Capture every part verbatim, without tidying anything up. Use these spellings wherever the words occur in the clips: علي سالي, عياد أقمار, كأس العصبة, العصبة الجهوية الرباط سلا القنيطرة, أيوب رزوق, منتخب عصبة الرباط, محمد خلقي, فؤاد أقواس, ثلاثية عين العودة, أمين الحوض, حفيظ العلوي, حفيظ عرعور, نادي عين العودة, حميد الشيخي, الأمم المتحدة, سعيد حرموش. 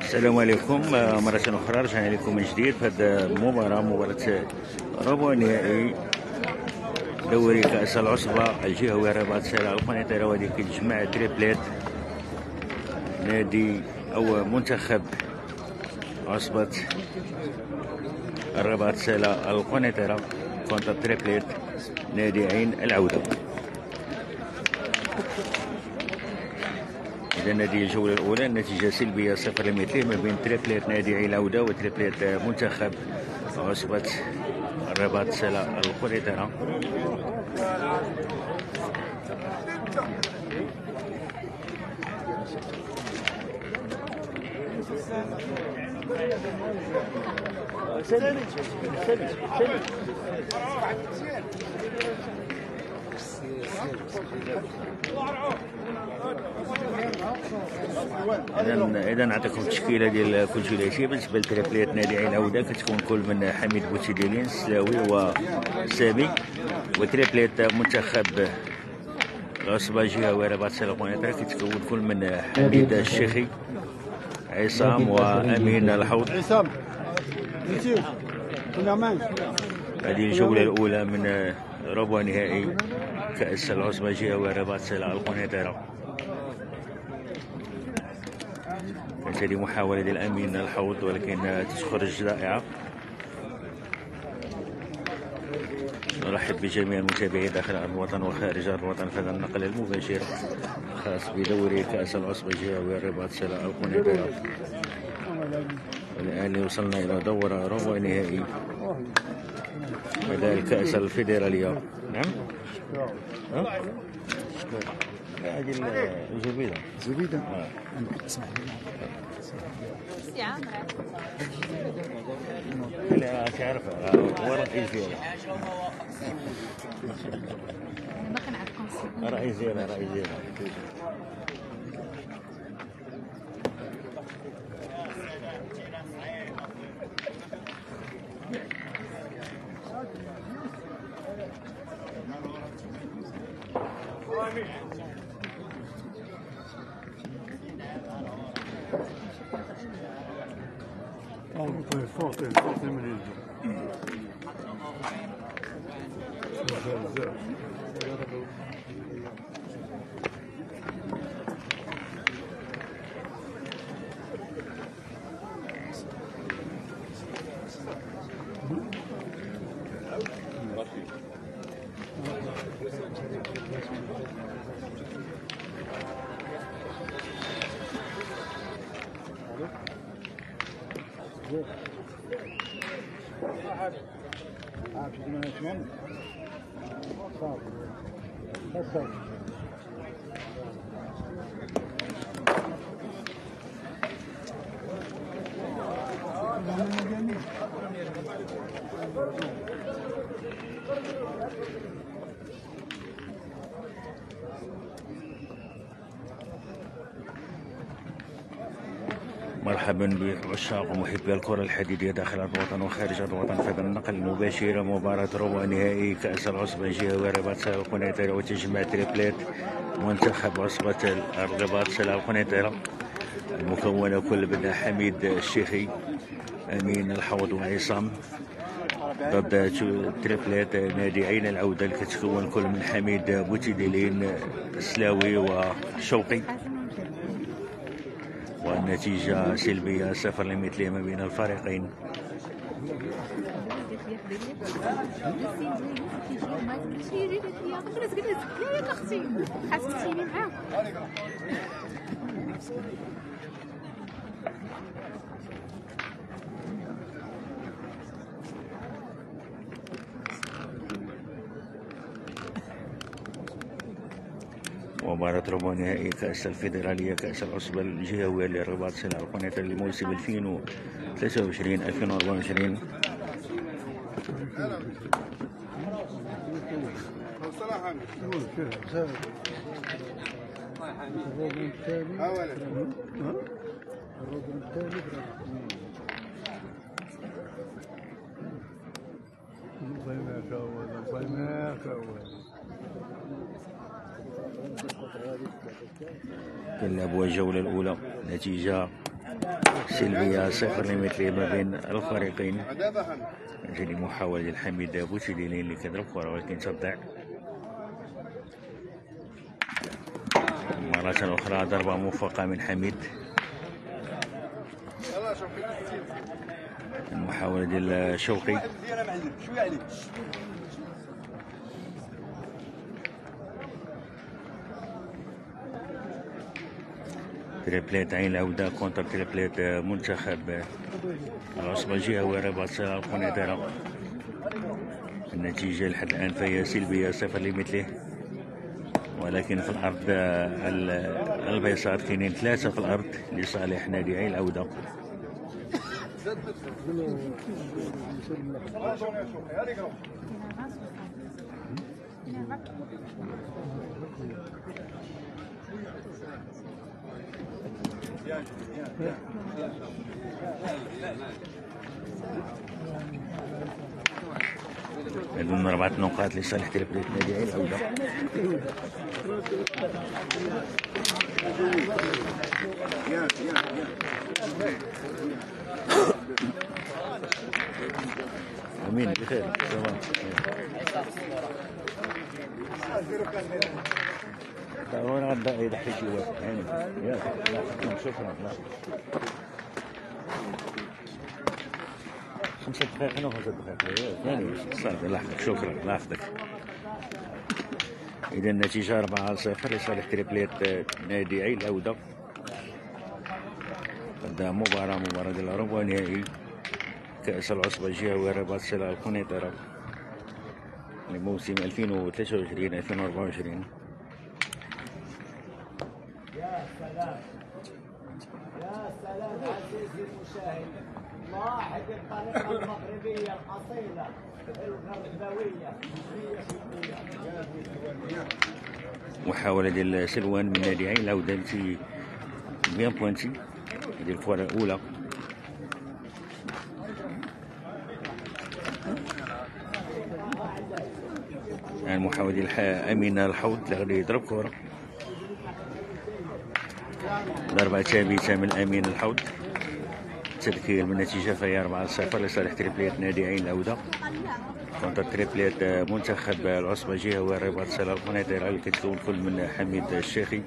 السلام عليكم مرة أخرى، رجعنا لكم من جديد في هذه المباراة، مباراة ربع نهائي دوري كأس العصبة الجهوية الرباط سلا القنيطرة، وهذه كيتجمع تريبليت نادي أو منتخب عصبة الرباط سلا القنيطرة كونتر تريبليت نادي عين العودة. إذا هذه الجولة الأولى النتيجة سلبية صفر لمثله ما بين تريبليت نادي عين العودة وتريبليت منتخب عصبة الرباط سلا القنيطرة. إذا إذا نعطيكم التشكيلة ديال كل ثلاثي بالنسبة لتريبليت نادي عين العودة، كتكون كل من حميد بوتيديلين السلاوي وسامي، وتريبليت منتخب العصبة الجهوية الرباط سلا القنيطرة كتكون كل من حميد الشيخي عصام وأمين الحوض. عصام هذه الجولة الأولى من ربع نهائي كأس العصبة الجهوية الرباط سلا القنيطرة. كانت هذه محاولة ديال أمين الحوض ولكن تخرج رائعة. نرحب بجميع المتابعين داخل الوطن وخارج الوطن في هذا النقل المباشر الخاص بدوري كأس العصبة الجهوية الرباط سلا القنيطرة. والآن وصلنا إلى دورة ربع نهائي بدل كأس الفيدرالية. نعم هذه الزبيدة زبيدة لا تعرفها ورا إيزيلا ما كنعرفكم راه إيزيلا راه إيزيلا مرحبا بعشاق ومحبي الكرة الحديدية داخل الوطن وخارج الوطن في هذا النقل المباشر، مباراة ربع نهائي كأس العصبة الجهوية الرباط سلا القنيطرة وتجمع تريبليت منتخب عصبة الرباط سلا القنيطرة المكونة كل من حميد الشيخي أمين الحوض وعصام ضد تريبليت نادي عين العودة اللي كتكون كل من حميد بوتيديلين السلاوي وشوقي. والنتيجة سلبية صفر لمثله ما بين الفريقين. مباراة ربع نهائي كأس الفيدرالية كأس العصبة الجهوية للرباط سلا القنيطرة لموسم ألفين وثلاثة وعشرين ألفين وأربعة وعشرين. كنلعبوا الجولة الأولى نتيجة سلبية صفر لمثلية ما بين الفريقين. جاني محاولة للحميد بوتيليني اللي كضرب كرة ولكن تضيع. مرة أخرى ضربة موفقة من حميد. المحاولة ديال شوقي. تريبليت عين العودة كونتر تريبليت منتخب العصبة الجهوية الرباط سلا القنيطرة. النتيجة لحد الآن فهي سلبية صفر لمثله، ولكن في الأرض البيصات كاينين ثلاثة في الأرض لصالح نادي عين العودة. يظن أربعة نقاط لصالح تلبية نادي عين العودة. أمين بخير تمام. وين غدا يضحك الواد هنا ياك؟ شكرا. خمسة دقائق هنا وخمسة دقائق ثاني صافي لحظة. شكرا لحظتك. إذا النتيجة أربعة صفر لصالح تريبليت نادي عين العودة. غدا مباراة مباراة ديال الربع نهائي كأس العصبة الجهوية الرباط سلا القنيطرة لموسم ألفين وثلاثة وعشرين ألفين وأربعة وعشرين. يا سلام يا سلام عزيزي المشاهد، لاحظ الطريقة المغربية الأصيلة الغرباوية مية بالمية. محاولة ديال سلوان من نادي عين العودة لتي بيان بوانتي ديال الكرة الأولى. المحاولة ديال أمينة الحوض اللي يضرب كرة، ضربة ثابتة من أمين الحوض. تذكير بالنتيجة فهي أربعة صفر لصالح تريبليت نادي عين العودة كونتر تريبليت منتخب العصبة الجهوية الرباط سلا القنيطرة اللي كتكون كل من حميد الشيخي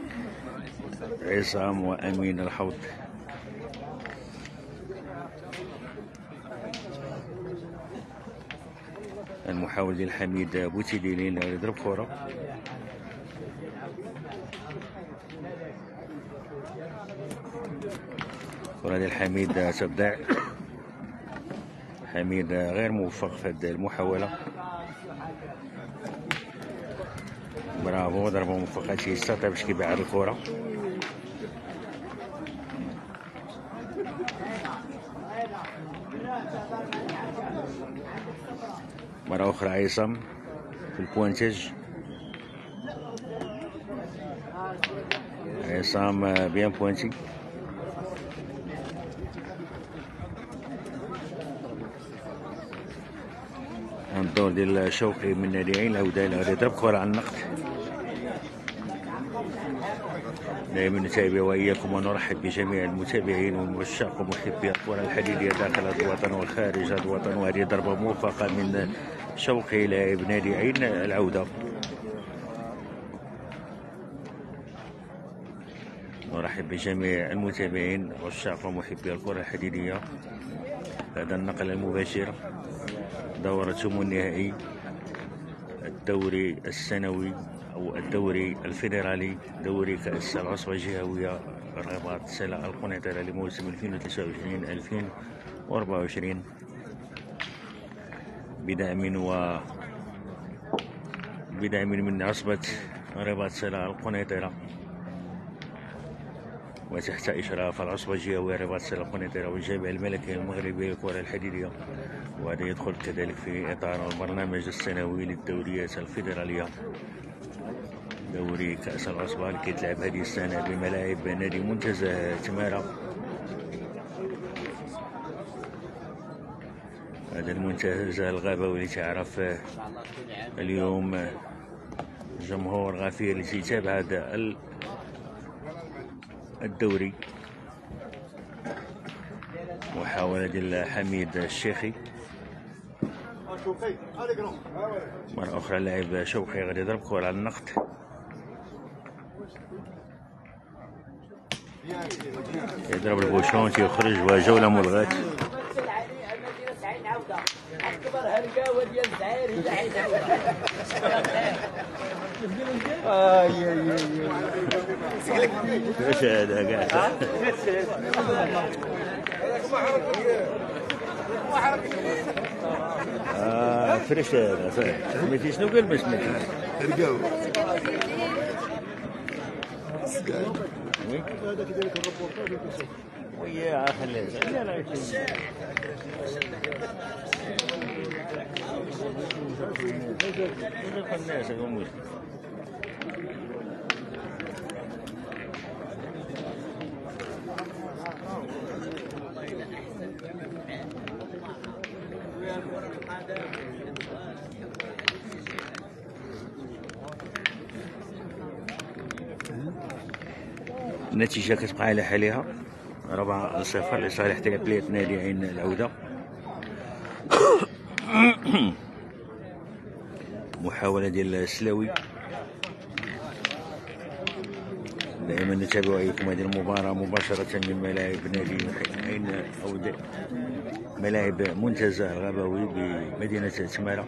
عصام وأمين الحوض. المحاولة ديال حميد بوتيليني اللي يضرب كرة، كرة ديال حميد تضيع. حميد غير موفق في هذه المحاولة. برافو ضربة موفقة تيستطيع باش كيبعد الكرة. مرة أخرى عصام في البوانتاج. عصام بيان بوانتي. الدور ديال شوقي من نادي عين العودة اللي غادي يضرب كرة على النقد. دائما نتابع وإياكم ونرحب بجميع المتابعين والمعشاق ومحبي الكرة الحديدية داخل هذا الوطن وخارج هذا الوطن. وهذه ضربة موفقة من شوقي لاعب نادي عين العودة. نرحب بجميع المتابعين والعشاق ومحبي الكرة الحديدية بعد النقل المباشر. دورة ثمن النهائي الدوري السنوي أو الدوري الفيدرالي دوري كأس العصبة الجهوية الرباط سلا القنيطرة لموسم ألفين وثلاثة وعشرين ألفين وأربعة وعشرين بدعم و بدعم من عصبة الرباط سلا القنيطرة وتحت إشراف العصبة الجهوية الرباط سلا القنيطرة والجامعة الملكية المغربية للكرة الحديدية. وهذا يدخل كذلك في إطار البرنامج السنوي للدوريات الفيدرالية دوري كأس العصبة اللي كيتلعب هذه السنة بملاعب نادي منتزه تمارا. هذا المنتزه الغابوي اللي تعرف اليوم جمهور غفير اللي تيتابع هذا الدوري. محاولة ديال حميد الشيخي مرة أخرى. لاعب شوقي غادي يضرب كرة على النقط. يضرب البوشون تيخرج وجولة ملغاة. واش هذا كاع؟ اه فريش هذا صحيح. سميتي شنو قال باش سميتي؟ رقاوي. وين هذا كيدير لك الريبورتاج وكيشوف. وياه خليه. لا لا الناس هما النتيجة كتبقى على حالها أربعة صفر لصالح تلاميذ نادي عين العودة. محاولة ديال السلاوي. دائما نتابع عليكم هذه المباراة مباشرة من ملاعب نادي عين العودة، ملاعب منتزه الغابوي بمدينة تمارة.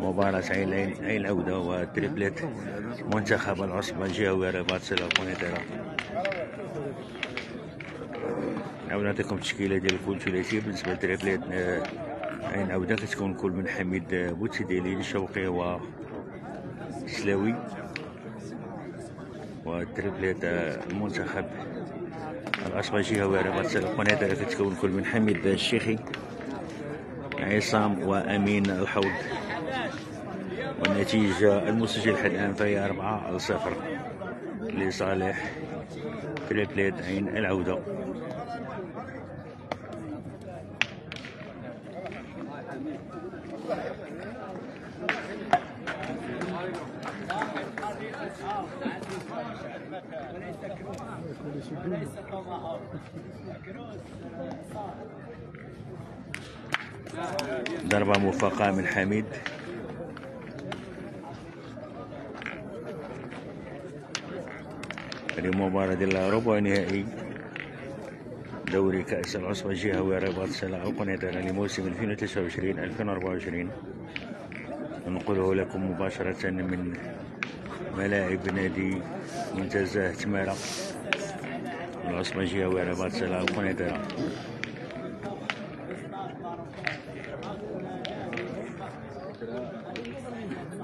مباراة عين عين العودة وتريبلات منتخب العصبة الجهوية الرباط سلا القنيطرة. نعاود نعطيكم التشكيلة ديال الفول ثلاثي بالنسبة لتريبلات عين العودة. كتكون كل من حميد بوتيديلي شوقي وسلاوي، وتريبلات المنتخب العصبة الجهوية الرباط سلا القنيطرة كتكون كل من حميد الشيخي، عصام وأمين الحوض. والنتيجة المسجل حتى الآن فهي أربعة صفر لصالح تريبلات عين العودة. ضربة موفقة من حميد. هذه مباراة ديال ربع نهائي دوري كأس العصبة الجهوية الرباط سلا القنيطرة لموسم ألفين وثلاثة وعشرين ألفين وأربعة وعشرين. ننقله لكم مباشرة من ملاعب نادي منتزه تمارة العصبة الجهوية الرباط سلا القنيطرة.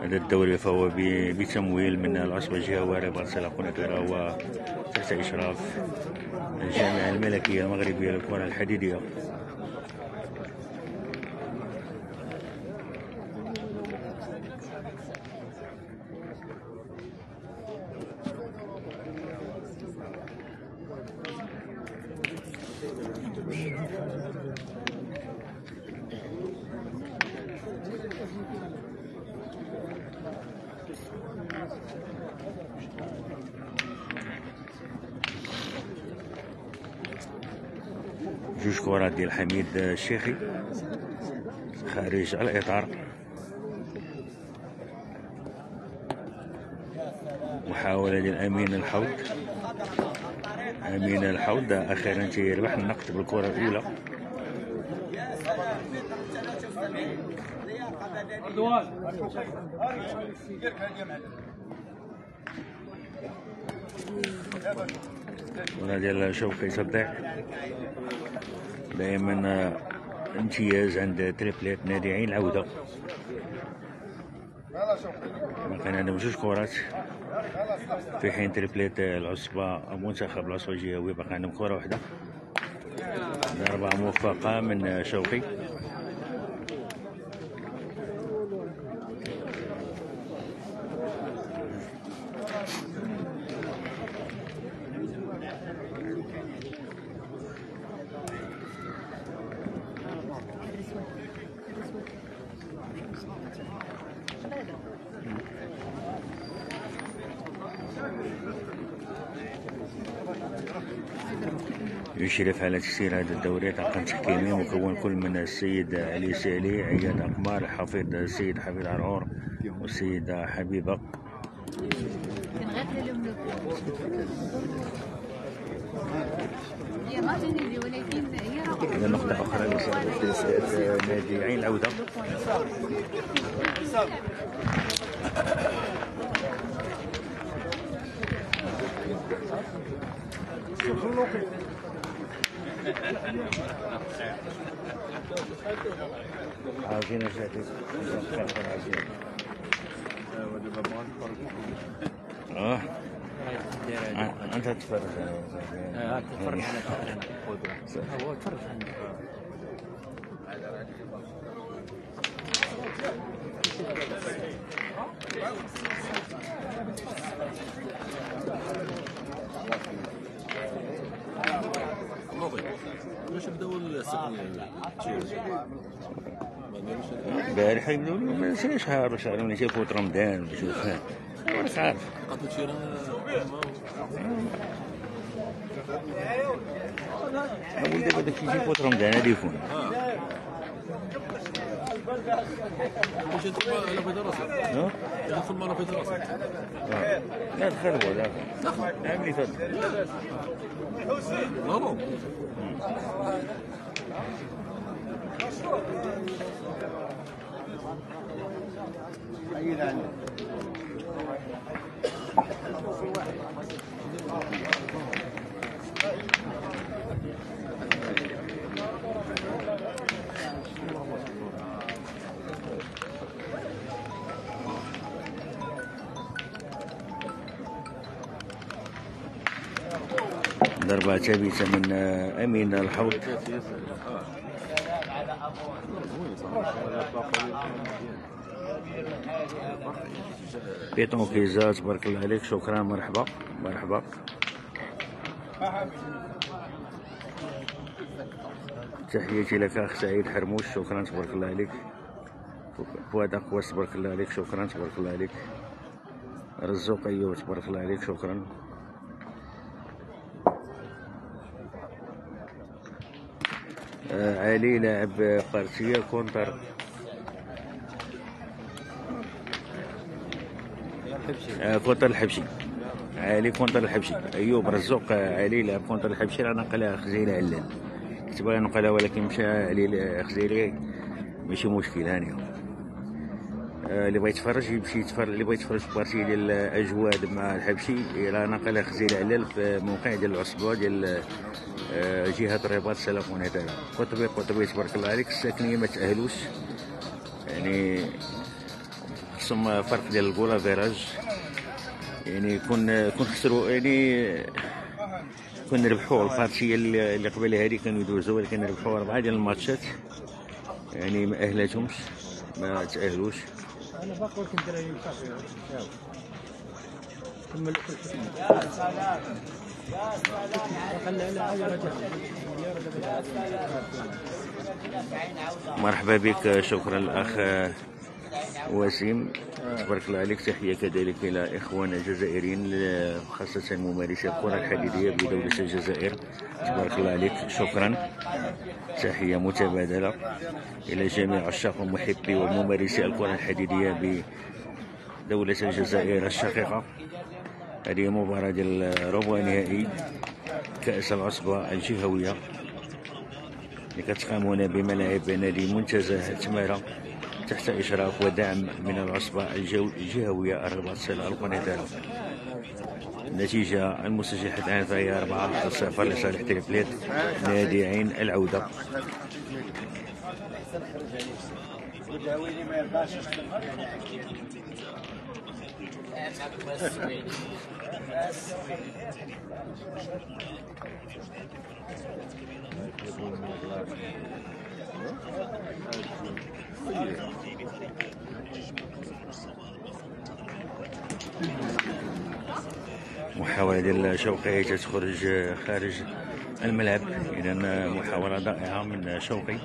هذا الدوري فهو بتمويل من العصبة الجهوية الرباط سلا القنيطرة وتحت إشراف الجامعة الملكية المغربية للكرة الحديدية. جوج كرات ديال حميد الشيخي خارج على الإطار. محاولة ديال أمين الحوض. أمين الحوض أخيرا تيربح النقد بالكرة الأولى. هنا ديال شوقي صديق. دائما امتياز عند تريبلات نادي عين العودة. كان عندهم جوج كرات في حين تريبلات العصبة منتخب العصبة الجهوية باقي عندهم كرة واحدة. ضربة موفقة من شوقي. Thank you. يشرف على تسيير هذا الدوري طاقم تحكيمي مكون كل من السيد علي سالي، عياد أقمار، حفيظ السيد حفيظ عرعور والسيدة حبيبة. إلى نقطة أخرى لصالح نادي عين العودة. عاوزين نشاهدوا اه انت تتفرج اه تتفرج هو تفرج واش بداو البارح يبداو ما شهر شهر ملي تيفوت رمضان بشوف واش عارف دابا داكشي تيفوت رمضان هادي يفون واش تبغى على بيض راسك ها دخل مره بيض راسك لا دخل هو دابا عامل فهاد نورو اييه عندي ضربة ثابتة من أمين الحوض. بيتون كيزا تبارك الله عليك، شكرا، مرحبا مرحبا. تحياتي لك أخ سعيد حرموش، شكرا تبارك الله عليك. فؤاد أقواس تبارك الله عليك، شكرا تبارك الله عليك. رزوق أيوب تبارك الله عليك، شكرا. علي لاعب فارسية كونتر كونتر الحبشي، علي كونتر الحبشي، أيوب رزوق علي لاعب كونتر الحبشي راه نقلها خزيلة علان، كنت باغي نقلها ولكن مشى علي خزيلي ماشي مشكل هانية. اللي بغا يتفرج يمشي يتفرج، اللي بغا يتفرج في بارتي ديال أجواد مع الحبشي راه نقلها خزيلة علان في موقع ديال العصبة ديال جهة الرباط سلا القنيطرة. قطبي قطبي تبارك الله عليك، الساكنية ما تأهلوش يعني خصهم فرق ديال الكولا فيراج يعني كون كون خسروا يعني كون ربحوا البارتية اللي قبل هذه كانوا يدوزوا ولكن ربحوا أربعة ديال الماتشات يعني ما أهلتهمش ما تأهلوش. أنا باقي ولكن الدراري كملوا في الحكم. يا سلام يا سلام عليك، مرحبا بك، شكرا الاخ وسيم تبارك الله عليك. تحيه كذلك الى اخواننا الجزائريين خاصه ممارسي الكره الحديديه بدوله الجزائر تبارك الله عليك، شكرا. تحيه متبادله الى جميع عشاق ومحبي وممارسي الكره الحديديه بدوله الجزائر الشقيقه. هذه مباراة ديال ربع نهائي كأس العصبة الجهوية اللي كتقام هنا بملاعب نادي منتزه تمارة تحت إشراف ودعم من العصبة الجهوية الرباط سلا القنيطرة. النتيجة المسجلة حتى الآن فهي أربعة صفر لصالح تريبليت نادي عين العودة. محاولة ديال شوقي تخرج خارج الملعب، إذا محاولة رائعة من شوقي.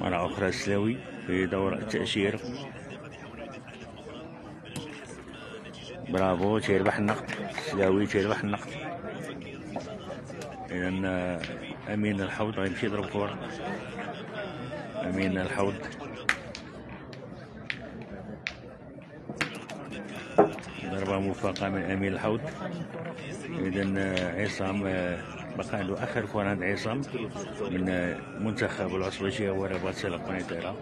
مرة أخرى السلاوي في دور التأشيرة. برافو، تيربح النقد السلاوي، تيربح النقد. إذن أمين الحوض غيمشي يضرب كورة. أمين الحوض ضربة موفقة من أمين الحوض. إذن عصام بقى عنده آخر كورة عند عصام من منتخب العصبة الجهوية الرباط سلا القنيطرة.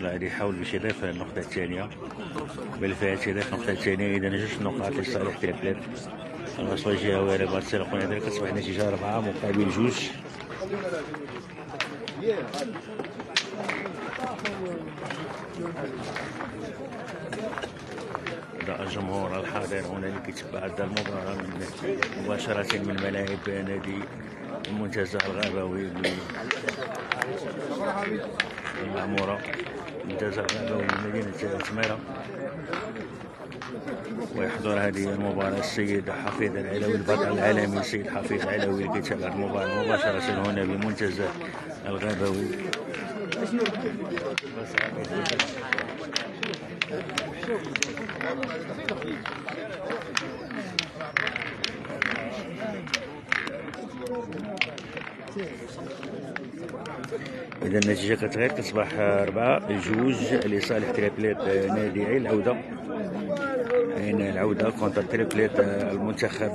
غادي يحاول باش يضيف النقطة الثانية، بالفعل تيضيف النقطة الثانية. إذا جوج نقاط لصالح تريبلات العصبة الجهوية الرباط سلا القنيطرة، كتصبح النتيجة أربعة مقابل جوج. الجمهور الحاضر هنالك يتبع هذه المباراة مباشرة من ملاعب نادي المنتزه الغابوي المعمورة، المنتزه الغابوي بمدينة تميرة. ويحضر هذه المباراة السيد حفيظ العلوي البطل العالمي، السيد حفيظ العلوي اللي كيتابع المباراة مباشرة هنا بالمنتزه الغابوي. إذا النتيجة كتغير، كتصبح أربعة جوج لصالح تريبلات نادي عين العودة. عين العودة كونتر تريبلات المنتخب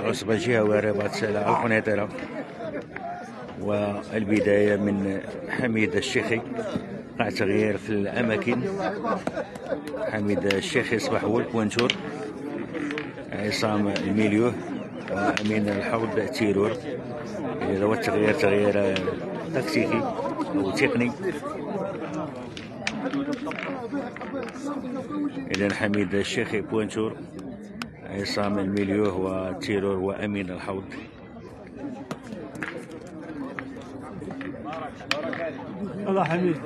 العصبة الجهوية الرباط سلا القنيطرة. والبداية من حميد الشيخي، وقع تغيير في الأماكن. حميد الشيخي أصبح هو البوانتور، عصام الميليو، وأمين الحوض تيرور. إذا هو التغيير تغيير تكتيكي أو تقني. إذا حميد الشيخي بوانتور، عصام الميليو وتيرور وأمين الحوض. الله حميد.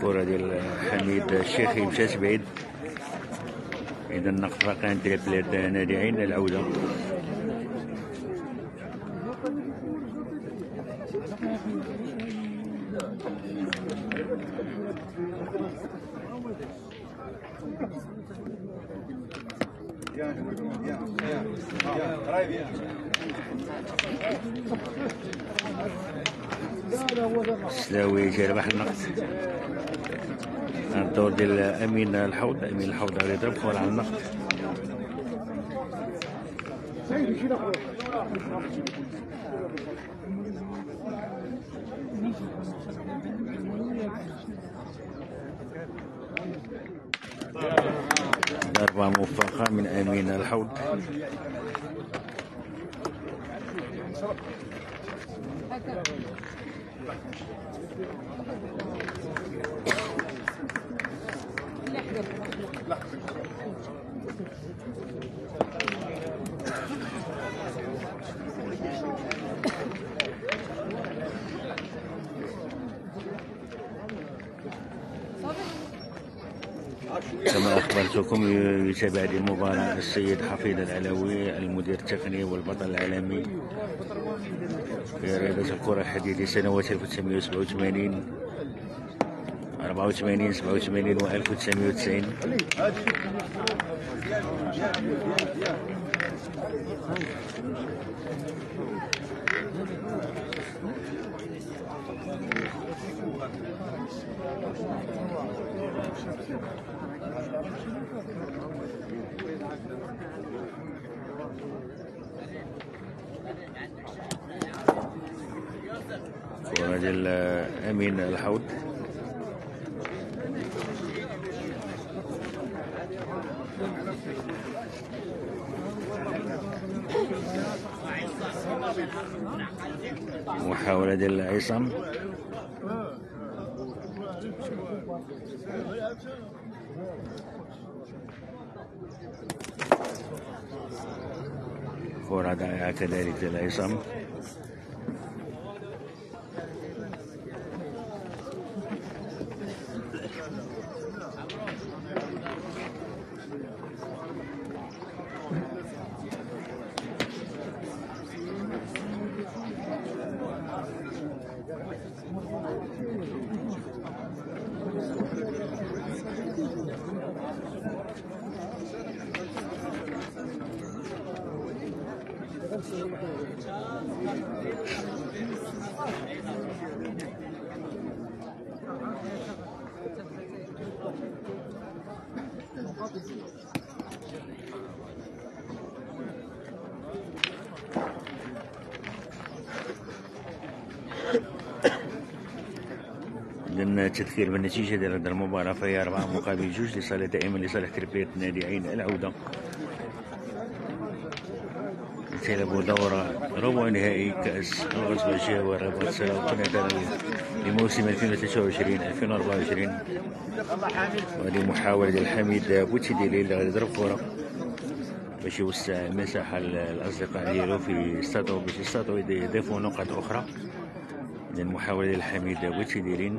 كرة ديال حميد الشيخي مشات بعيد. إذا النقطة رقم تريبلات نادي عين العودة. السلاوي تيربح النقد. الدور ديال امين الحوض، امين الحوض غادي يضرب كره على النقد. ضربة موفقة من أمين الحوض. كما أخبرتكم يتابع هذه المباراة السيد حفيظ العلوي المدير التقني والبطل العالمي في رياضة الكرة الحديد لسنوات ألف وتسعمائة وسبعة وثمانين أربعة وثمانين سبعة وثمانين و ألف وتسعمائة وتسعين. كرة ديال أمين الحوض. محاولة ديال العصام. كرة ضائعة كذلك ديال العصام. ضمن التذكير بالنتيجة ديال هذه المباراة فهي أربعة مقابل جوج لصالح دائما لصالح تربية نادي عين العودة. تلعبوا دورة ربع نهائي كأس العصبة الجهوية الرباط سلا القنيطرة لموسم ألفين وثلاثة وعشرين ألفين وأربعة وعشرين. وهذه محاولة ديال حميد بوتيديلي اللي غادي يضرب كرة باش يوسع المساحة للأصدقاء ديالو في استطاعوا باش يستطيعوا يضيفوا نقط أخرى. ديال المحاولة ديال حميد بوتيديلي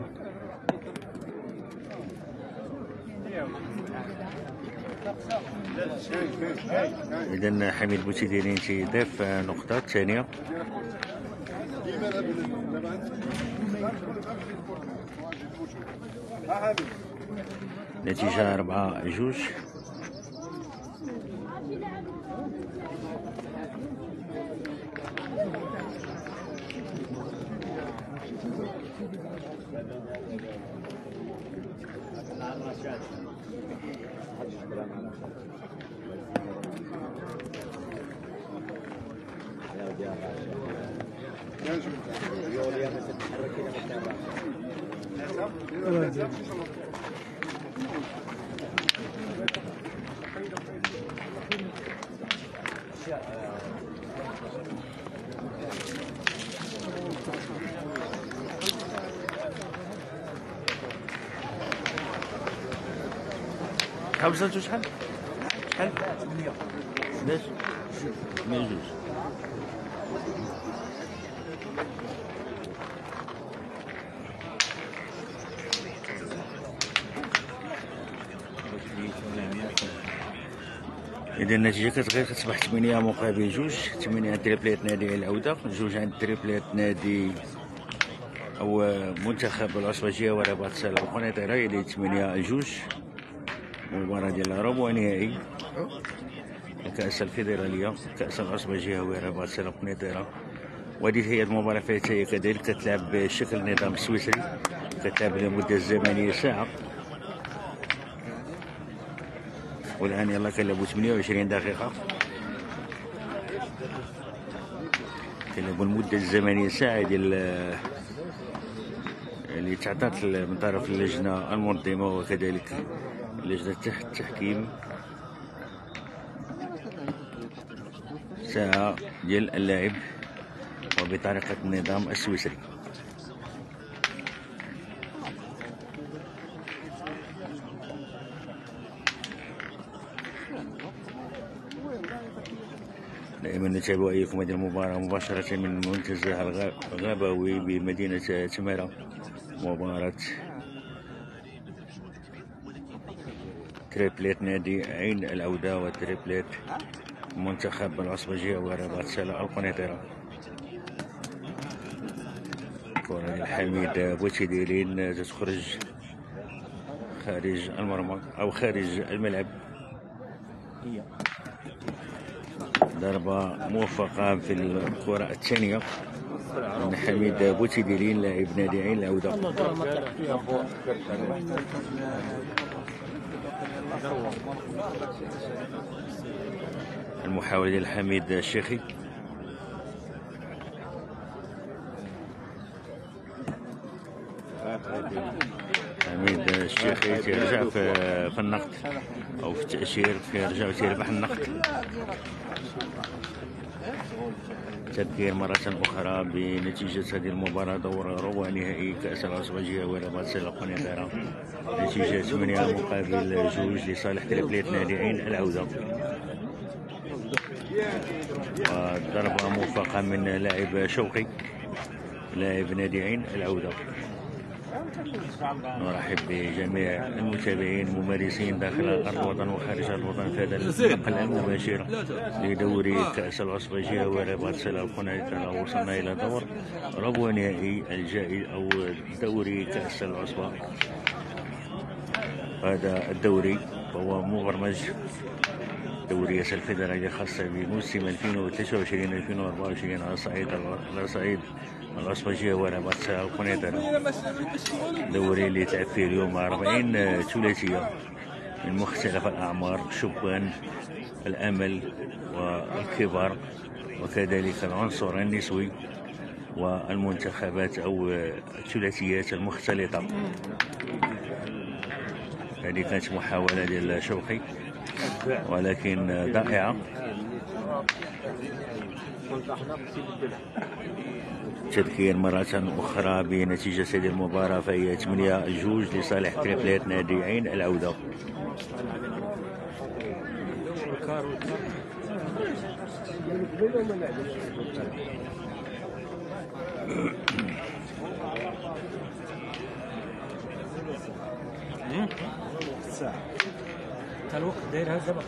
إذن حميد بوتيديرين تيضيف نقطة ثانية. نتيجة أربعة جوج. خمسة شحال؟ شحال؟ ثمانية ثمانية جوج. إذا النتيجة كتغير كتصبح ثمانية مقابل جوج، ثمانية عند تريبليت نادي عين العودة، جوج عند تريبليت نادي أو منتخب العصبة الجهوية الرباط سلا القنيطرة إلى ثمانية جوج. المباراة ديال ربع نهائي كأس الفيدرالية كأس العصبة الجهوية الرباط سلا القنيطرة. وهذه هي المباراة فاتية كذلك كتلعب بشكل نظام السويسري، كتلعب لمدة زمنية ساعة. والآن يلا كيلعبوا ثمانية وعشرين دقيقة، كيلعبوا المدة الزمنية ساعة ديال اللي تعطات من طرف اللجنة المنظمة وكذلك لجنة تحت التحكيم. ساعة ديال اللعب وبطريقة النظام السويسري. دائما نتابع إليكم هذه المباراة مباشرة من المنتزه الغابوي بمدينة تمارة. مباراة تريبليت نادي عين العودة وتريبليت منتخب العصبة الجهوية الرباط سلا القنيطرة. كرة ديال حميد بوتيديرين تخرج خارج المرمى أو خارج الملعب. ضربة موفقة في الكرة الثانية من حميد بوتيديرين لاعب نادي عين العودة. المحاولة ديال حميد الشيخي. حميد الشيخي فيك رجع في, في النقد او في التاشير كيرجع تيربح النقد. تذكير مرة أخرى بنتيجة هذه المباراة دور ربع نهائي كأس العصبة الجهوية الرباط سلا القنيطرة، نتيجة ثمانية مقابل جوج لصالح ثلاثية نادي عين العودة. وضربة موفقة من لاعب شوقي لاعب نادي عين العودة. نرحب بجميع المتابعين الممارسين داخل الوطن وخارج الوطن في هذا الحلقة المباشرة لدوري كأس العصبة الجهوية الرباط سلا القنيطرة. وصلنا إلى دور ربع نهائي الجائزة أو دوري كأس العصبة. هذا الدوري هو مبرمج دوري كأس الفيدرالية خاصة بموسم ألفين وثلاثة وعشرين ألفين وأربعة وعشرين على صعيد على صعيد العصبة الجهوية الرباط سلا القنيطرة. دوري اللي تلعب فيه اليوم أربعين ثلاثية من مختلف الأعمار، الشبان، الأمل والكبار، وكذلك العنصر النسوي والمنتخبات أو الثلاثيات المختلطة. هذه كانت محاولة ديال شوقي ولكن ضائعة. تذكير مرة أخرى بنتيجة هذه المباراة فهي ثمانية جوج لصالح تريبلات نادي عين العودة. الوقت داير هذا دابا.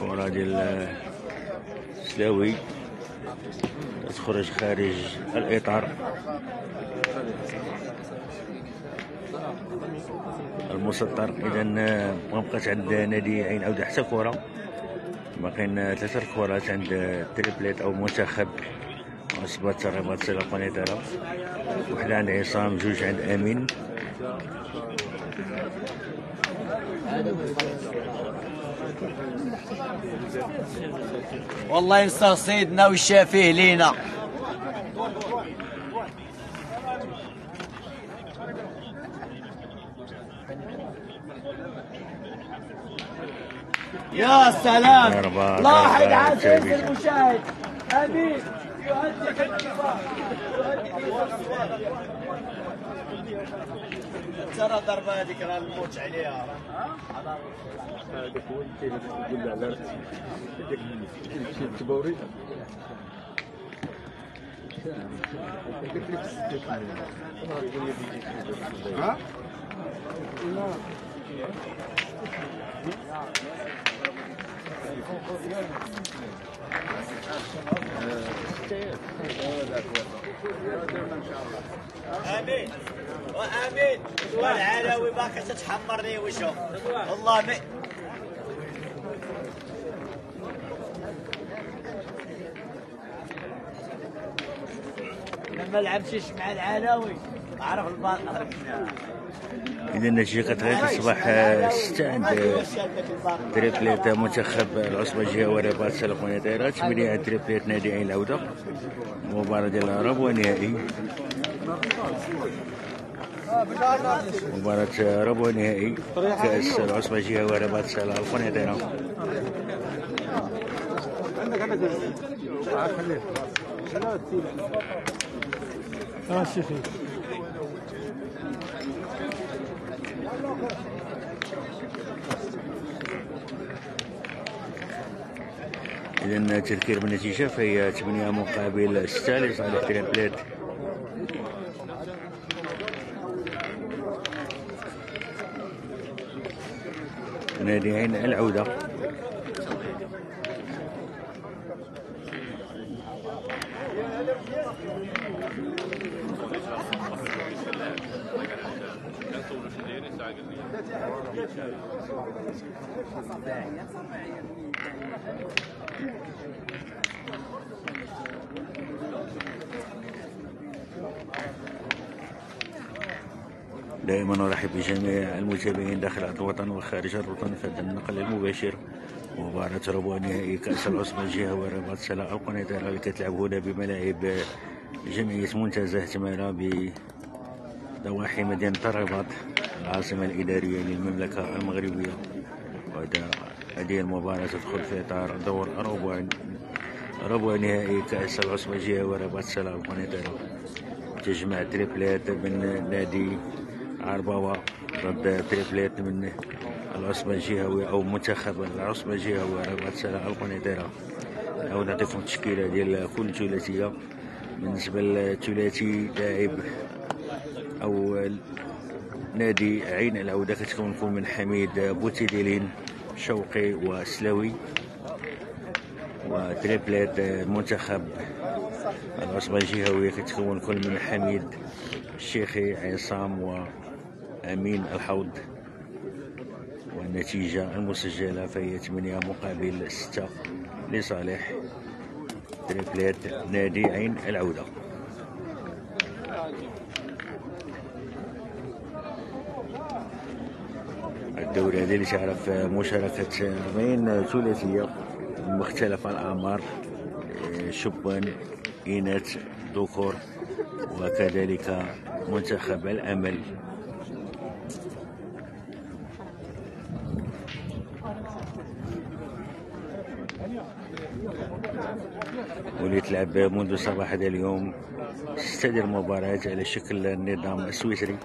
كرة ديال سلاوي تخرج خارج الإطار. المسطر إذا ما بقاش عند نادي عين العودة حتى كرة. باقيين ثلاثة الكرات عند التريبليت أو منتخب عصبة الرباط سلا القنيطرة، وحدة عند عصام، جوج عند أمين. والله ينصر سيدنا ويشافيه لينا. يا سلام، لاحظ عزيز المشاهد، امين يهدد الكبار يهدد الكبار. ترى الضربه هذيك راه الموت عليها. هذاك هو اللي كاين تقول على هذاك الشيء التبوري. ها امين وامين والعلوي باقي تتحمرني وجهه والله. ما لما لعبتش مع العلوي عرف الباطن. إذا النتيجة غادي تصبح ستة عند تريبليت منتخب العصبة الجهوية الرباط سلا القنيطرة، ثمانية عند تريبليت نادي عين العودة. مباراة ديال ربع نهائي، مباراة ربع نهائي كأس العصبة الجهوية الرباط سلا القنيطرة. إذا تذكير بالنتيجة فهي ثمانية مقابل ستة لصالح تريبلات. نادي عين العودة. دائما نرحب بجميع المتابعين داخل الوطن وخارج الوطن في هذا النقل المباشر مباراة ربع نهائي كأس العصبة الجهوية الرباط سلا القنيطرة اللي كتلعب هنا بملاعب جمعية منتزه تمارا بضواحي مدينة الرباط العاصمة الإدارية للمملكة المغربية. وهذه المباراة تدخل في إطار دور ربع ربع نهائي كأس العصبة الجهوية الرباط سلا القنيطرة، تجمع تريبلات من نادي عربوة ضد تريبلات من العصبة الجهوية أو منتخب العصبة الجهوية رباط سلا القنيطرة. نعاود نعطيكم التشكيلة ديال كل ثلاثية. بالنسبة للثلاثي لاعب أو نادي عين العودة كتكون من حميد بوتيديلين، شوقي وسلاوي. وتريبلات منتخب العصبة الجهوية كتكون كل من حميد الشيخي، عصام وأمين الحوض. والنتيجة المسجلة فهي ثمانية مقابل ستة لصالح تريبلات نادي عين العودة. الدوري هذا اللي تعرف مشاركة أربعين ثلاثية مختلف الأعمار، شبان، إناث، ذكور، وكذلك منتخب الأمل. واللي تلعب منذ صباح هذا اليوم ستة ديال المباريات على شكل النظام السويسري.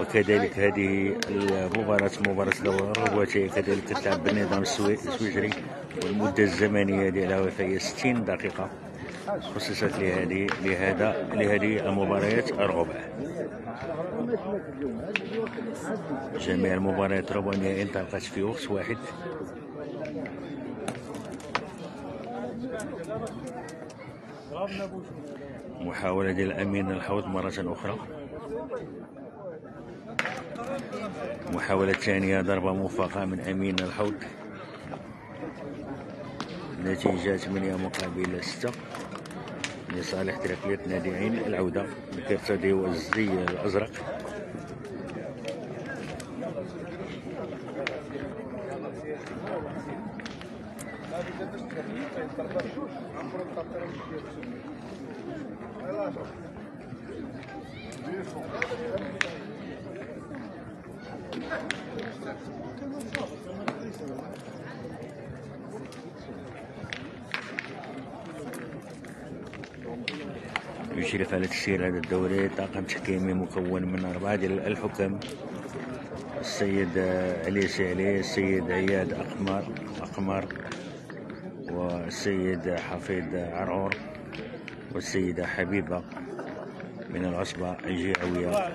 وكذلك هذه المباراة مباراة دور الربع كذلك تلعب بالنظام السويسري، والمدة الزمنية ديالها فهي ستين دقيقة خصصت لهذه لهذا لهذه المباريات الربع. جميع المباريات ربع نهائي انطلقت في وقت واحد. محاولة ديال أمين الحوض مرة أخرى، محاولة ثانية ضربة موفقة من أمين الحوض. نتيجة ثمانية مقابل ستة لصالح تريبلات نادي عين العودة بكرتديو الزي الأزرق. يشرف على تسيير هذا الدوري طاقم تحكيمي مكون من أربعة ديال الحكام: السيد علي سعلي، السيد عياد أقمر أقمر، والسيد حفيظ عرعور، والسيدة حبيبة من العصبة الجهوية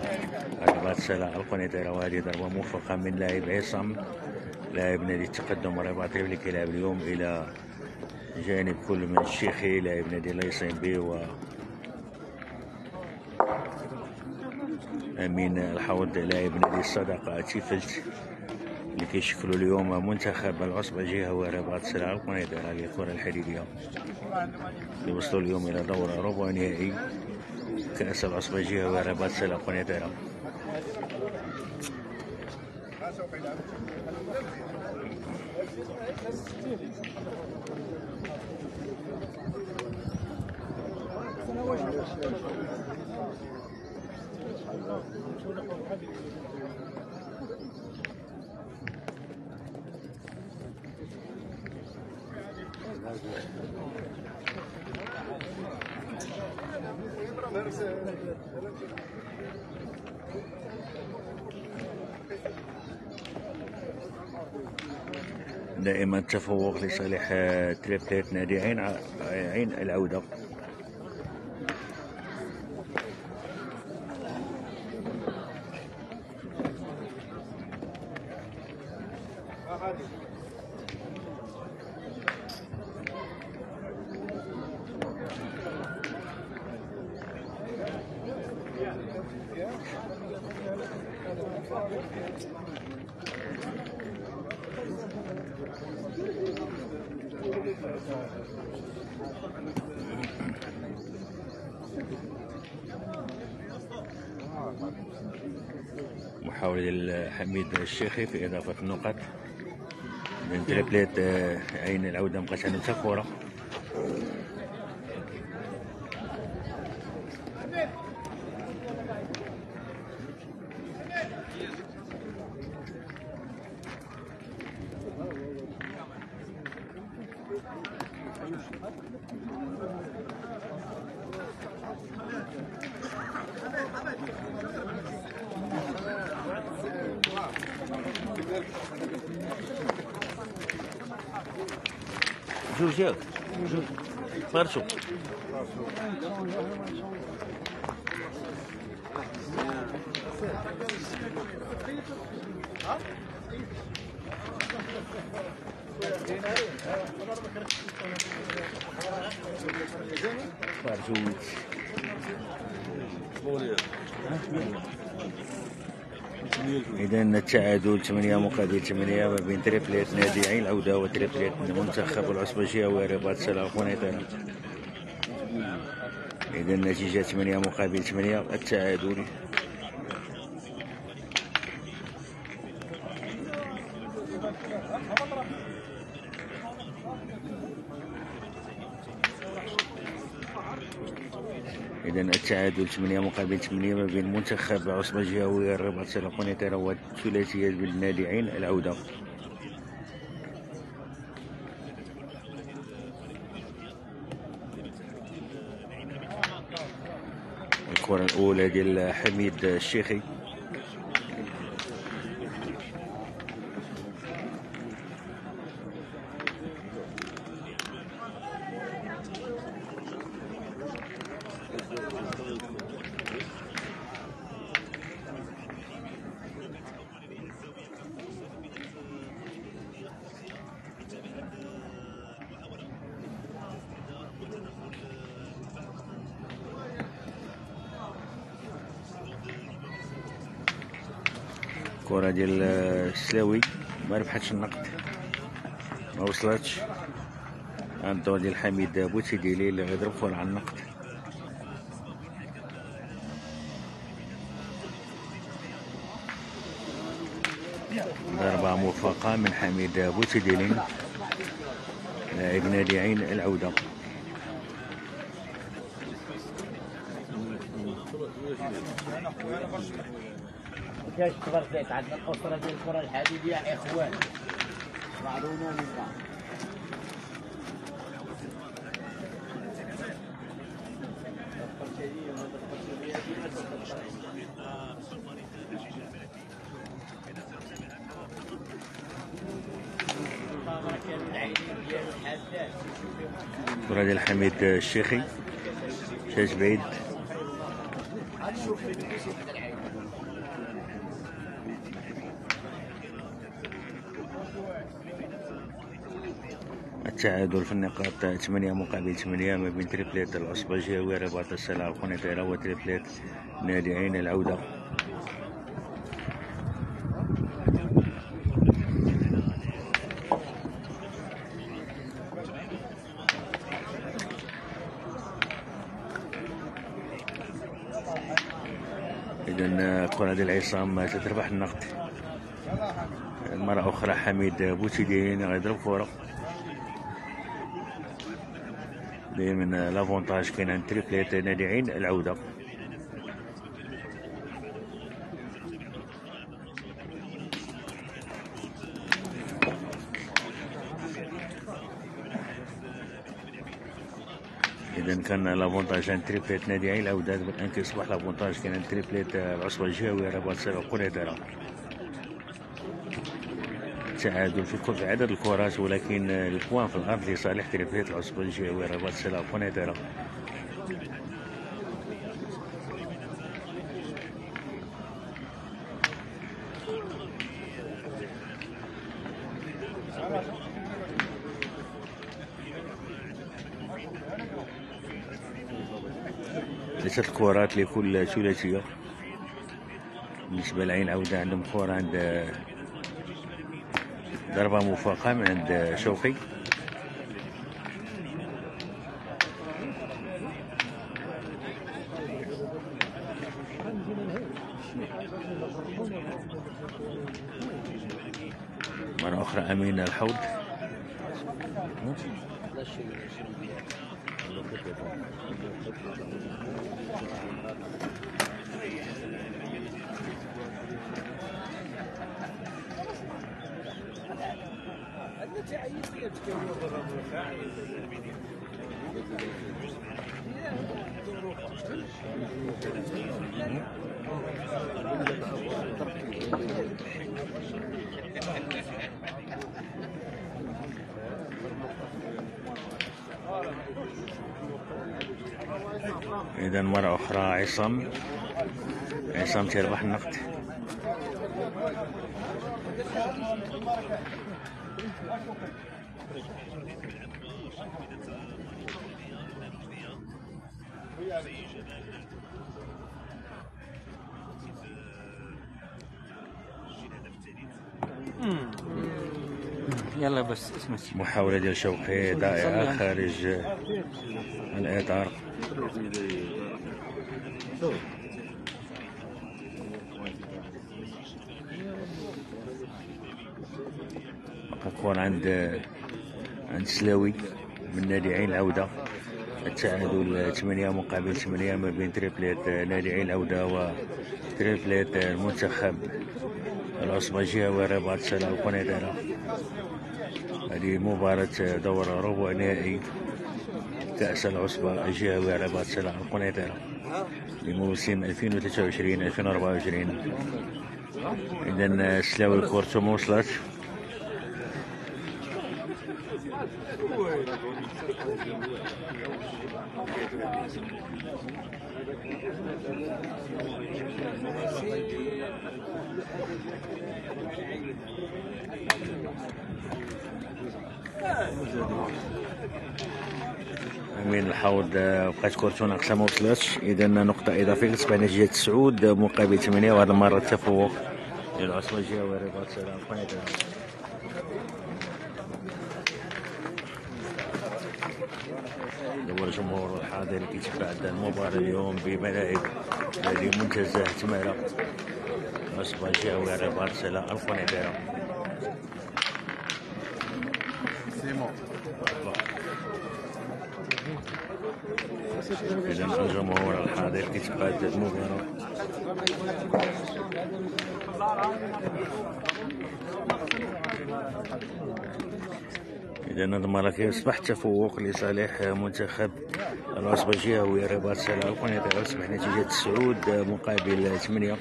الرباط سلا القنيطرة. وهذه ضربة موفقة من لاعب عصام لاعب نادي التقدم الرباطي اللي كيلعب اليوم إلى جانب كل من الشيخي لاعب نادي لايسينبي و أمين الحوض لاعب نادي الصدقة تيفلت، اللي كيشكلوا اليوم منتخب العصبة الجهوية رباط سلا القنيطرة للكرة الحديدية، اللي وصلوا اليوم إلى دور ربع نهائي كأس العصبة الجهوية رباط سلا القنيطرة. دائما تفوق لصالح تريبلات نادي عين عين العودة. محاولة الحميد الشيخي في إضافة النقط بنت البلاد عين العودة مابقاش عندهم حتى كورة. جوج جوج فرشوا إذن التعادل ثمانية مقابل ثمانية ما بين تريبليت نادي عين العودة وتريبليت منتخب العصبة الجهوية الرباط سلا القنيطرة. إذن النتيجة ثمانية مقابل ثمانية التعادل. إذن التعادل ثمانية مقابل ثمانية ما بين منتخب عصبة الجهوية الرباط سلا القنيطرة والثلاثية بين نادي عين العودة. الكرة الأولى ديال حميد الشيخي. الكرة ديال السلاوي ما ربحتش النقد، ما وصلتش. الدور ديال حميد بوتيديلي اللي غيضرب كرة على النقد. ضربة موفقة من حميد بوتيديلي لاعب نادي عين العودة. كاش تبرزات عندنا الأسرة ديال الكرة الحديدية إخوان بعضنا من بعض. الكرة ديال حميد الشيخي شاش بعيد. التعادل في النقاط ثمانية مقابل ثمانية ما بين تريبليت العصبة الجهوية رباط سلا القنيطرة وتريبليت نادي عين العودة. إذن كرة ديال عصام تتربح النقد مرة أخرى. حميد بوتيدين غيضرب كرة من لافونتاج كاين عند تريبليت نادي عين العودة. إذا كان لافونتاج عند تريبليت نادي عين العودة الآن كيصبح لافونتاج كاين عند تريبليت العصبة الجهوية رباط سلا القنيطرة. تعادل في عدد الكرات ولكن البوان في الارض لصالح تريبليت العصبة الجهوية رباط سلا القنيطرة. ثلاثة الكرات لكل ثلاثية. بالنسبة لعين العودة عندهم كرة عند ضربة موفقة من عند شوقي. مرة أخرى أمين الحوض. إذا مرة أخرى عصام عصام تربح النقد. يلا بس اسمتي. محاولة ديال شوقي ضائعة خارج الإطار. تكون عند عند سلاوي من نادي عين العودة التعادل ثمانية مقابل ثمانية ما بين تريبليت نادي عين العودة وتريبليت المنتخب العصبة الجهوية الرباط سلا القنيطرة. هذه مباراة دور ربع نهائي كأس العصبة الجهوية الرباط سلا القنيطرة لموسم ألفين وثلاثة وعشرين ألفين وأربعة وعشرين. إذا سلاوي كورتو موصلت من الحوض بقات كورتو ناقصة ما وصلتش. إذا نقطة إضافية كتبان جهة سعود مقابل ثمانية وهذه المرة التفوق للعصبة الجهوية الرباط سلا القنيطرة. هو الجمهور الحاضر اللي كيتبع المباراة اليوم بملاعب نادي منتزه تمارا العصبة الجهوية الرباط سلا القنيطرة. إذا الجمهور الحاضر كيتبع المباراة. إذا المرة كيصبح التفوق لصالح منتخب العصبة الجهوية الرباط سلا القنيطرة، أصبح نتيجة سعود مقابل ثمانية.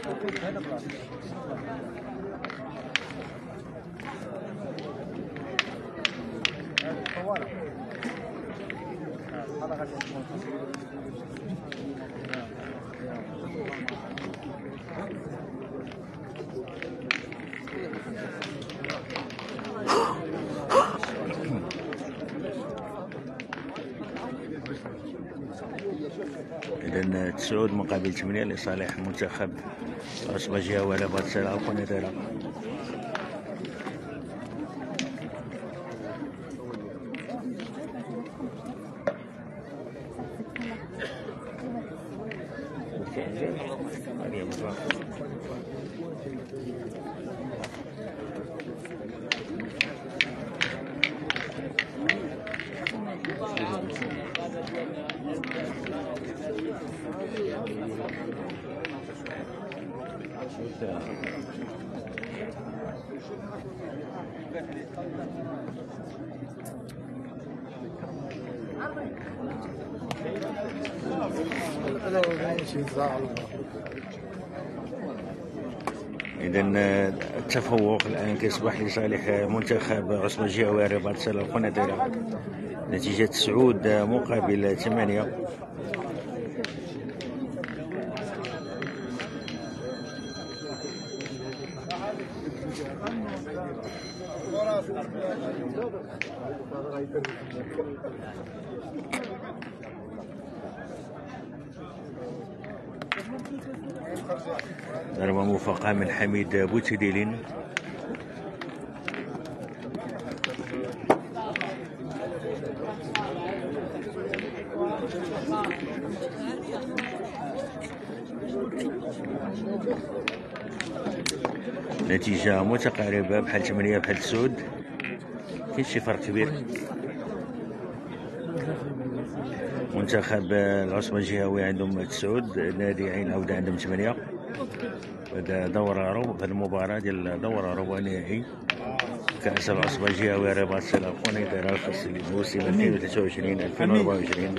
إذا تسعود مقابل ثمانية لصالح منتخب العصبة الجهوية الرباط سلا القنيطرة. إذا التفوق الآن كيصبح لصالح منتخب العصبة الجهوية الرباط سلا القنيطرة نتيجة تسعود مقابل ثمانية. ضربة موفقة من حميد بوتديلين. نتيجة متقاربة بحال ثمانية بحال تسعود، كاين شي فرق كبير. منتخب العصبة الجهوية عندهم تسعود، نادي عين العودة عندهم ثمانية. هذا دورة ربع، المباراة ديال دورة ربع نهائي كأس العصبة الجهوية الرباط سلا القنيطرة الفصل الموسم ألفين وثلاثة وعشرين ألفين وأربعة وعشرين.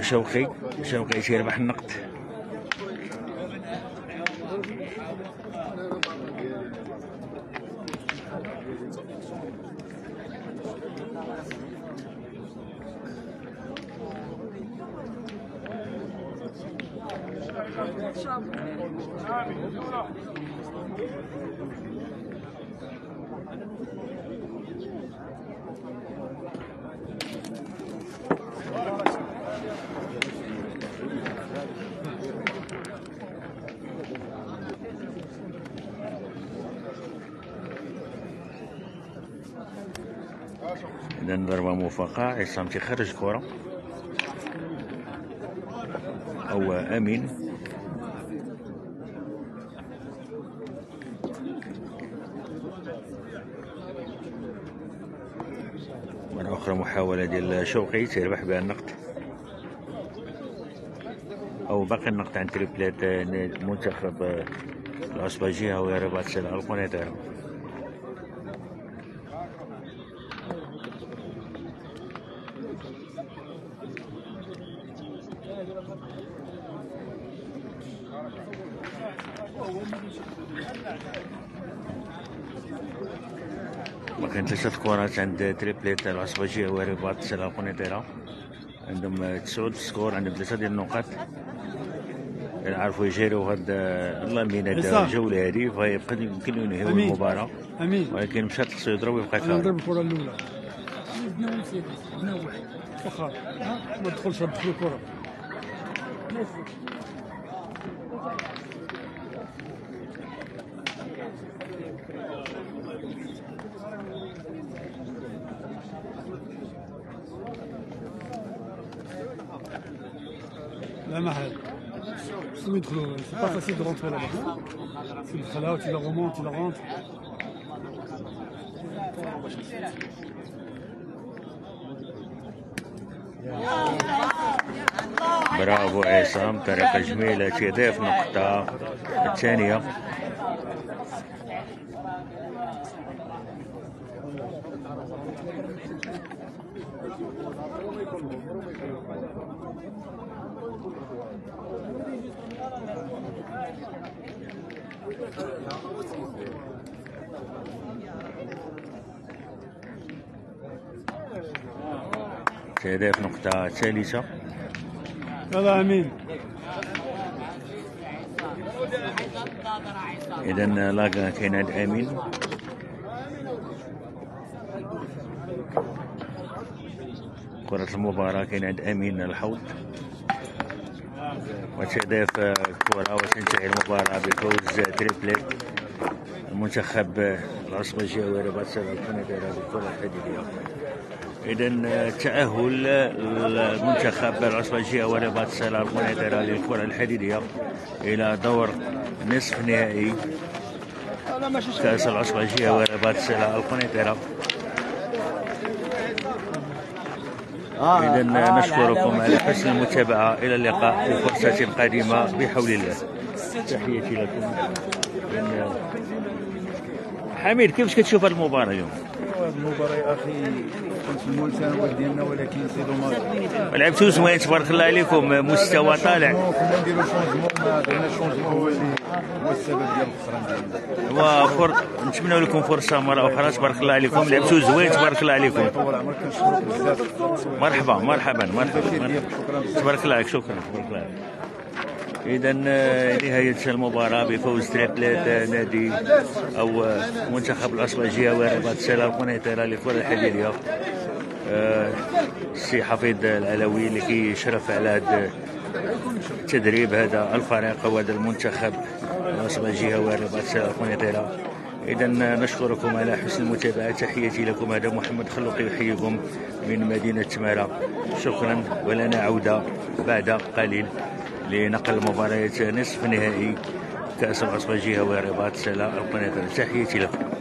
شوقي شوقي تيربح النقد. إذا ضربة موفقة، عصام تيخرج الكرة أو أمين. مرة أخرى محاولة ديال شوقي تيربح بها النقد أو باقي النقد عن تريبلات منتخب العصبة الجهوية الرباط سلا القنيطرة. كاين ثلاثة كورات عند تريبليت العصبة الجهوية الرباط سلا القنيطرة، عندهم تسعود سكور، عندهم ثلاثة ديال النقاط. إلا عرفوا يجيروا هاد اللامينة الجولة هادي فيبقى يمكن ينهيو المباراة، ولكن مشى تقصو يضرب ويبقى كاري. نضرب الكرة الأولى، واخا ما تدخلش هاد الكرة. لا محل خصهم يدخلوا، سي با فاسيل دو رونتري لابا، تدخلها وتلا غومونت ولا غونت. برافو عصام، طريقة جميلة تضيف نقطة الثانية. تهدف نقطة ثالثة. يلا امين. اذا لاقا كاين عند امين. كرة المباراة كاين عند امين الحوض. وتهدف الكرة وتنتهي المباراة بفوز تريبليت المنتخب العصبة الجهوية الرباط سلا القنيطرة بالكرة الحديدية. إذا تأهل المنتخب العصبة الجهوية الرباط سلا القنيطرة للكرة الحديدية إلى دور نصف نهائي كأس العصبة الجهوية الرباط سلا القنيطرة. إذا نشكركم على حسن المتابعة، إلى اللقاء في فرصة قادمة بحول الله. تحياتي لكم. حميد، كيفاش كتشوف هذه المباراة اليوم؟ المباراة يا أخي كنت ملتهى ديالنا، ولكن سي دوماج. لعبتوا زوين تبارك الله عليكم، مستوى طالع. كنا نديروا شونجمون، ما درناش شونجمون، هو اللي هو السبب ديال الخسران ديالنا. نتمنوا لكم فرصة مرة أخرى تبارك الله عليكم، لعبتوا زوين تبارك الله عليكم. مرحبا مرحبا مرحبا، مرحبا. تبارك الله عليك، شكرا تبارك الله عليك. إذا نهاية المباراة بفوز ثلاثة ثلاثة نادي أو منتخب العصبة الجهوية الرباط سلا القنيطرة للكرة الحديدية. السي حفيظ العلوي اللي كيشرف على هذا تدريب هذا الفريق وهذا المنتخب العصبة الجهوية الرباط سلا القنيطرة. إذا نشكركم على حسن المتابعة، تحياتي لكم، هذا محمد خلقي يحييكم من مدينة تمارة. شكرا، ولنا عودة بعد قليل لنقل مباريات نصف نهائي كأس العصبة الجهوية الرباط سلا القنيطرة، تحياتي لكم.